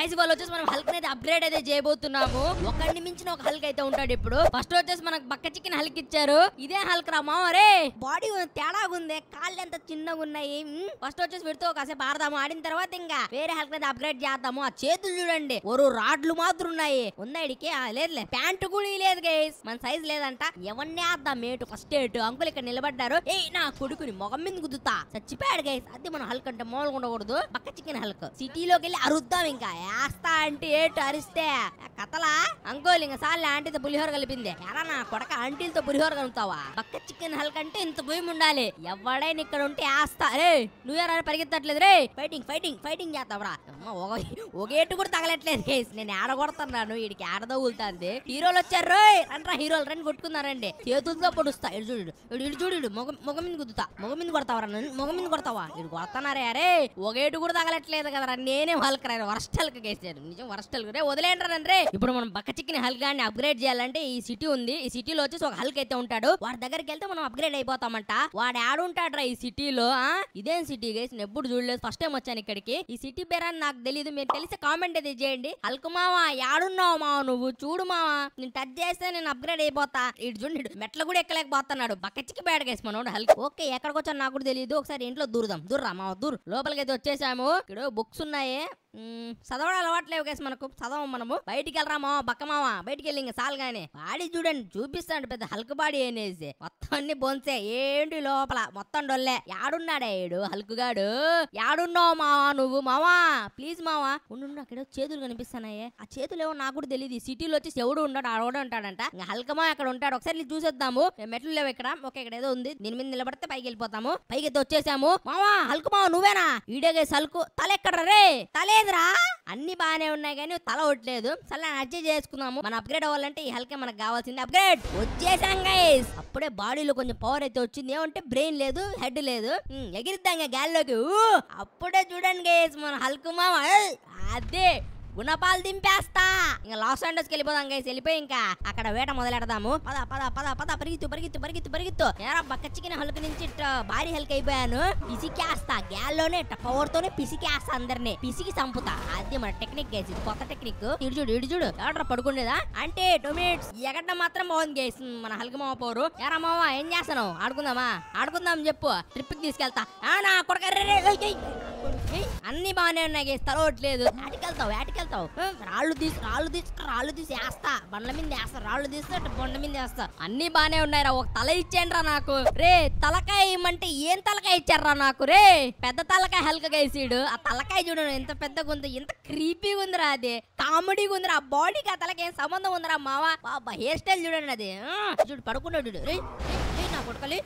guys, ivala వచ్చేసి మనం Hulk ని అప్గ్రేడ్ అయితే చేయబోతున్నాము. ఒకని మించిన ఒక హల్క్ అయితే ఉంటాడు. ఇప్పుడు ఫస్ట్ వచ్చేసి మనకు బక్క చికెన్ హల్క్ ఇచ్చారు. ఇదే హల్క్ రా మామ, రే బాడీ తేడాగా ఉంది, కాళ్ళు ఎంత చిన్నగా ఉన్నాయి. ఫస్ట్ వచ్చేసి వీడితో కాసేపు ఆడదాము, ఆడిన తర్వాత ఇంకా వేరే హల్క్ అయితే అప్గ్రేడ్ చేద్దాము. ఆ చేతులు చూడండి, ఓరో రాడ్లు మాత్రం ఉన్నాయి. ఉందా ఇడికి? లేదులే, ప్యాంటు కూడా లేదు గైస్, మన సైజ్ లేదంట. ఎవరిని ఆద్దాం? మేటు ఫస్ట్ ఏటు అంకుల్ ఇక్కడ నిలబడ్డారు. ఏ నా కొడుకుని మొగం మీద గుద్దుతా, చచ్చిపోయాడు గైస్. అది మన హల్క్ అంటే మామూలుగా ఉండకూడదు. బక్క చికెన్ హల్క్ సిటీలోకి వెళ్ళి అరుద్దాం. ఇంకా ఏస్తా అంటే ఏటు అరిస్తే కథలా అంకుల్. ఇంకా సార్లు ఆంటీతో పులిహోర కలిపింది. ఎరా నా కొడక, ఆంటీలతో పులిహోర కలుపుతావా? బక్క చికెన్ హల్క్ అంటే ఇంత భూమి ఉండాలి. ఎవడైనా ఇక్కడ ఉంటే ఏస్తా. రే నువ్వేరా పరిగెత్తట్లేదు, రే ఫైటింగ్ ఫైటింగ్ ఫైటింగ్ చేస్తావరా. ఒకేటు కూడా తగలట్లేదు గైస్, నేను ఆడగొడుతున్నాను, వీడికి ఆడదవులుతుంది. హీరోలు వచ్చారు రోయ్, రండి హీరోలు రండి, కొట్టుకున్నారండి. చేతులతో పొడుస్తా, ఇడు చూడు ఇడు చూడు ఇడు, మొగమింది గుద్దుతా. మొగమింది కొడతావరా? మొగమింది కొడతావా? ఇడు కొడతానారే. అరే ఒకేటు కూడా తగలట్లేదు కదరా, నేనే హల్క్ రా, వరస్ట్ హల్క్ గేసాను నిజం, వరస్ట్ హల్క్. రే వదిలేండి రండి. ఇప్పుడు మనం బక్క చికెన్ హల్క్ గాని అప్గ్రేడ్ చేయాలంటే ఈ సిటీ ఉంది, ఈ సిటీలో వచ్చేసి ఒక హల్క్ అయితే ఉంటాడు. వాడి దగ్గరికి వెళ్తే మనం అప్గ్రేడ్ అయిపోతామంట. వాడు ఆడుంటాడు రా ఈ సిటీలో. ఇదేం సిటీ గైస్, నేను ఎప్పుడు చూడలేదు, ఫస్ట్ టైం వచ్చాను ఇక్కడికి. ఈ సిటీ పేరాన్ని నాకు తెలియదు, మీరు తెలిసి కామెంట్ అయితే చేయండి. హల్క్ మావా ఆడున్నావు మావా, నువ్వు చూడు మావా, నేను టచ్ చేస్తే నేను అప్గ్రేడ్ అయిపోతా. ఇటు చూడు, మెట్ల కూడా ఎక్కలేకపోతున్నాడు, బక్కచికి బ్యాడ్ గైస్ మనోడు హల్క్. ఓకే ఎక్కడికి వచ్చా నాకు కూడా తెలియదు, ఒకసారి ఇంట్లో దూరుదాం. దూర్రా మావా దూరు. లోపలికి అయితే వచ్చేసాము. ఇక్కడ బుక్స్ ఉన్నాయి, చదవడం అలవాట్లేవు గైస్ మనకు, చదవం మనము. బయటికి వెళ్ళరా మావా, బక్క మావా బయటికి వెళ్ళి. ఇంకా సాల్ గానే బాడీ చూడండి, చూపిస్తాడు పెద్ద హల్క్ బాడీ అనేసి. మొత్తం అన్ని బోన్సే, ఏంటి లోపల మొత్తం డొల్లే. యాడున్నాడే ఏడు హల్క్ గాడు? యాడున్నావు మావా నువ్వు? మావా ప్లీజ్ మావా ఉండు. అక్కడ చేతులు కనిపిస్తున్నాయే, ఆ చేతులు ఏమో నాకు కూడా తెలియదు. సిటీలో వచ్చి ఎవడు ఉన్నాడు ఆడవడం ఉంటాడంట. ఇంకా హల్క్ మావా అక్కడ ఉంటాడు, ఒకసారి చూసేద్దాము. మెట్లు లేవు ఇక్కడ. ఓకే ఇక్కడ ఏదో ఉంది, దీని మీద నిలబడితే పైకి వెళ్ళిపోతాము. పైకి అయితే వచ్చేసాము. మావా హల్క్ మావా నువ్వేనా? ఈడే గైస్ హల్క్. తల ఎక్కడ రే? తలే అన్ని బానే ఉన్నాయి కానీ తల ఒట్లేదు. సరే అడ్జస్ట్ చేసుకున్నాము. మనం అప్గ్రేడ్ అవ్వాలంటే ఈ హల్కే మనకు కావాల్సింది. అప్గ్రేడ్ వచ్చేసాం గైస్. అప్పుడే బాడీలో కొంచెం పవర్ అయితే వచ్చింది. ఏమంటే బ్రెయిన్ లేదు, హెడ్ లేదు, ఎగిరిద్దాం గాల్లోకి. అప్పుడే చూడండి గైస్ మన హల్క్ మావా, అదే గుణపాలు దింపేస్తా. ఇంకా లాస్ ఏంజెల్స్ వెళ్ళిపోదాం గైస్. వెళ్ళిపోయి ఇంకా అక్కడ వేట మొదలెడదాము. పద పద పద పద, పరిగెత్తు పరిగెత్తు పరిగెత్తు పరిగెత్తు. ఏరా బక్క చికెన్ హల్క్ నుంచి భారీ హల్క్ అయిపోయాను. పిసికేస్తా గ్యాల్లోనే, పవర్ తోనే పిసికేస్తా అందరినీ, పిసికి చంపుతా. అది మన టెక్నిక్ గైస్, ఇది కొత్త టెక్నిక్. ఇడుచుడు ఇడుచుడు ఎవడరా పడుకుండేదా అంటే టొమేట్స్. ఎక్కడ మాత్రం బాగుంది గైస్ మన హల్క్ మావ పోరు. ఏరా మావా ఏం చేస్తాను? ఆడుకుందామా? ఆడుకుందాం చెప్పు, ట్రిప్ కి తీసుకెళ్తా. నా కొడుక అన్ని బానే ఉన్నాయి గైస్, తల ఒట్లేదు. వేటకెళ్తావు వేటకెళ్తావు, రాళ్ళు తీసి రాళ్ళు తీసి రాళ్ళు తీసి వేస్తా, బండ్ల మీద వేస్తా, రాళ్ళు తీస్తే బండ్ల మీద వేస్తా. అన్ని బానే ఉన్నాయి రా. ఒక తల ఇచ్చేయండి రా నాకు. రే తలకాయ ఇమ్మంటే ఏం తలకాయ ఇచ్చారా నాకు? రే పెద్ద తలకాయ హల్క్ గైస్ వీడు. ఆ తలకాయ చూడండి ఎంత పెద్దగా ఉంది, ఎంత క్రీపీగా ఉందిరా, అది కామెడీగా ఉందిరా. ఆ బాడీకి ఆ తలకి ఏం సంబంధం ఉందిరా మావా? బాబా హెయిర్ స్టైల్ చూడండి అది. చూడు పడుకున్నాడు చూడు. రే కొడకలి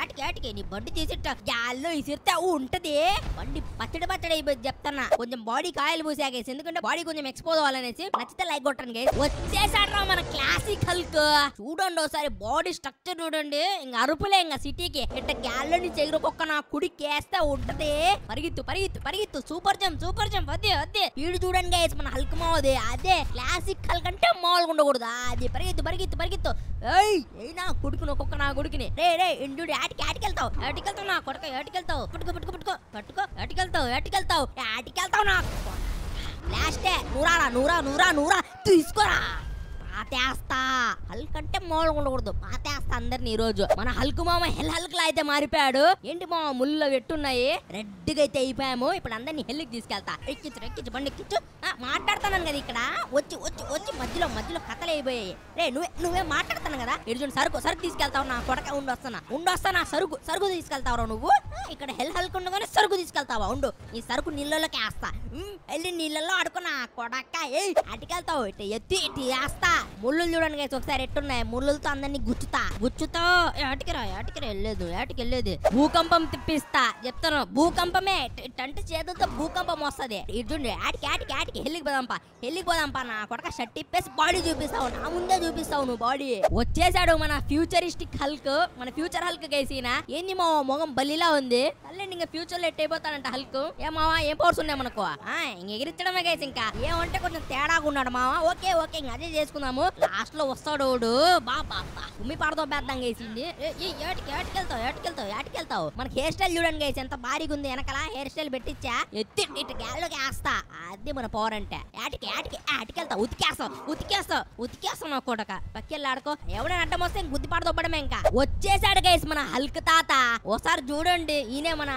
ఆటికి ఆటికి నీ బండి తీసిట్టా గాల్లో ఇసిరితే ఉంటది బండి పచ్చడి పచ్చడి అయిపోయింది చెప్తానా. కొంచెం బాడీ కాయలు పూసా గైస్, ఎందుకంటే బాడీ కొంచెం ఎక్స్పోజ్ అవ్వాలనేసి. నచ్చితే లైక్ కొట్టండి గైస్. వచ్చేసాడు మన క్లాసిక్ హల్క్. చూడండి ఒకసారి బాడీ స్ట్రక్చర్ చూడండి. ఇంకా అరుపులే ఇంకా సిటీకి. ఇట్ట గాల్లో నుంచి ఎగిరికొక్క నా కుడికి వేస్తే ఉంటది. పరిగెత్తు పరిగెత్తు పరిగెత్తు, సూపర్ జంప్ సూపర్ జంప్. అదే అదే వీడు చూడండి గైస్ మన హల్క్ మావది. అదే క్లాసిక్ హల్క్ అంటే మామూలుగా ఉండకూడదు. అది పరిగెత్తు పరిగెత్తు పరిగెత్తు. ఏయ్ నా కొడుకుని ఒక్కొక్క నా కొడుకుని. రే రే ఇండు ఆటికి ఆటికెళ్తావు ఆటికెళ్తావు నా కొడక, ఆటికెళ్తావు పట్టుకో పట్టుకో పట్టుకో పట్టుకో, ఆటికెళ్తావు ఆటికెళ్తావు ఆటికెళ్తావు నా లాస్టే. నూరా నూరా నూరా నూరా తీసుకోరా. పాతేస్తా హల్క్ అంటే మామూలుగా ఉండకూడదు, పాతేస్తా అందరిని. ఈ రోజు మన హల్క్ మామ హెల్ హల్క్ లా అయితే మారిపోయాడు. ఏంటి మామ ముళ్ళు పెట్టున్నాయి, రెడ్ గా అయితే అయిపోయాము. ఇప్పుడు అందరినీ హెల్కి తీసుకెళ్తా. ఎక్కిచ్చు ఎక్కిచ్చు బండి ఎక్కిచ్చు. మాట్లాడుతున్నాను కదా ఇక్కడ, వచ్చి వచ్చి వచ్చి మధ్యలో మధ్యలో కథలు అయిపోయాయి. రే నువ్వే మాట్లాడుతాను కదా. ఎడుచు సరుకు సరుకు తీసుకెళ్తావు నా కొడక. ఉండు వస్తానా సరుకు సరుకు తీసుకెళ్తావు నువ్వు. ఇక్కడ హెల్ హల్క్ ఉండగానే సరుకు తీసుకెళ్తావా? ఉండు ఈ సరుకు నీళ్ళలోకి వేస్తా, వెళ్ళి నీళ్ళలో ఆడుకున్నా కొడక. అటుకెళ్తావు ఇటు ఎత్తి ఇటు వేస్తా. ముళ్ళు చూడండి గైస్ ఒకసారి ఎట్టున్నాయి. ముళ్ళులతో అందరినీ గుచ్చుతా. ఏటికిరా ఏటికిరా వెళ్ళలేదు ఏటికి వెళ్ళేది. భూకంపం తిప్పిస్తా చెప్తాను. భూకంపమే అంటే చేతులతో భూకంపం వస్తుంది. ఇటుండి ఆటికి ఆటికి ఆటికి వెళ్ళిపోదాంపా నా కొడక. షర్ట్ ఇప్పేసి బాడీ చూపిస్తావు, నా ముందే చూపిస్తావు నువ్వు బాడీ. వచ్చేసాడు మన ఫ్యూచరిస్టిక్ హల్క్, మన ఫ్యూచర్ హల్క్ గైస్. ఈయన ఏంది మావా మొగం బలిలా ఉంది? తల్లి ఇంకా ఫ్యూచర్ లో ఎట్ అయిపోతాడంట హల్క్. ఏ మావా ఏం పవర్స్ ఉన్నాయి మనకు? ఇంక ఎగిరించడమే గైస్. ఇంకా ఏమంటే కొంచెం తేడాగా ఉన్నాడు మావా. ఓకే ఓకే ఇంకా అదే చేసుకున్నాము. లాస్ట్ లో వస్తాడోడు బాబా ఉమ్మి పాడతో పెద్దాం గైస్ ఇన్ని ఏటికెళ్తావు మన హెయిర్ స్టైల్ చూడండి గైస్ ఎంత భారీగా ఉంది వెనకలా హెయిర్ స్టైల్ పెట్టిచ్చా ఎత్తి ఇటు గాల్లోకి వేస్తా అది మన పవర్ అంటే ఏటికెళ్తావు ఉతికేస్తావు నా కొడక పక్కెళ్ళి ఆడుకో ఎవడని అడ్డం వస్తే గుద్ది పాడతో పడమే ఇంకా వచ్చేసాడు గైస్ మన హల్క్ తాత ఒకసారి చూడండి ఈయనే మన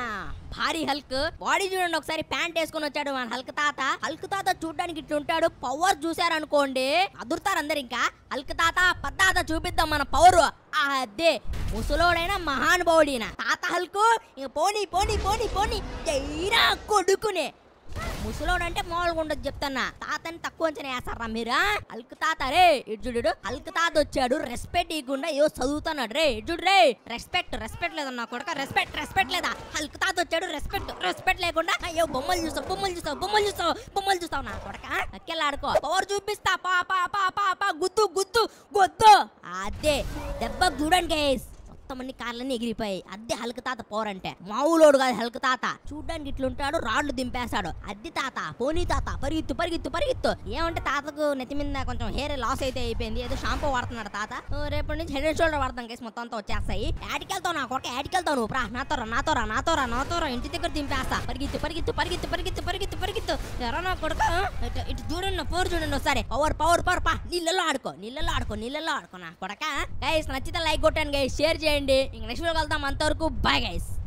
భారీ హల్క్ బాడీ చూడండి ఒకసారి ప్యాంట్ వేసుకొని వచ్చాడు మన హల్క్ తాత చూడడానికి ఇట్లుంటాడు పవర్ చూసారు అనుకోండి అదురుతారు అందరు ఇంకా హల్క్ తాత పద్దాత చూపిద్దాం మన పవర్ అదే ముసలోడైనా మహానుభావుడైనా తాత హల్క్ పోనీ పోనీ పోనీ పోనీ జైరా కొడుకునే ముసలోడు అంటే మామూలుగా ఉండదు చెప్తానా తాతని తక్కువ అంచనా వేస్తారా మీరా హల్క్ తాత రే ఇడ్జుడు హల్క్ తాత వచ్చాడు రెస్పెక్ట్ ఇవ్వకుండా ఏదో చదువుతున్నాడు రే ఇడ్జుడు రే రెస్పెక్ట్ లేదన్నా కొడుక రెస్పెక్ట్ లేదా హల్క్ తాత వచ్చాడు రెస్పెక్ట్ లేకుండా అయ్యో బొమ్మలు చూస్తావు నా కొడక అక్కెళ్ళాడుకో పవర్ చూపిస్తా పా పా పా పా పా గుద్దు అదే దెబ్బ చూడండి గైస్ అన్ని కార్లన్నీ ఎగిరిపోయాయి అద్దె హల్క్ తాత పవర్ అంటే మావులోడు కాదు హల్క్ తాత చూడ్డానికి ఇట్లుంటాడు రాళ్లు దింపేస్తాడు అద్దె తాత పోనీ తాత పరిగెత్తు ఏమంటే తాతకు నెత్తి మీద కొంచెం హెయిర్ లాస్ అయితే అయిపోయింది ఏదో షాంపూ వాడుతున్నాడు తాత రేపటి నుంచి హెడ్ అండ్ షోల్డర్ వాడతాం కేసు మొత్తం అంతా వచ్చేస్తాయి ఏటికెళ్తావు నా కొరక ఏటికెళ్తావు నువ్వు ప్రా నాతోరా ఇంటి దగ్గర దింపేస్తా పరిగెత్తు ఎరా నా కొడుక ఇటు చూడండి పోరు చూడండి ఒకసారి పవర్ పా నీళ్ళలో ఆడుకో నా కొడక గైస్ నచ్చితే లైక్ కొట్టాను గైస్ షేర్ చేయండి. Next video kali taman terku, bye guys.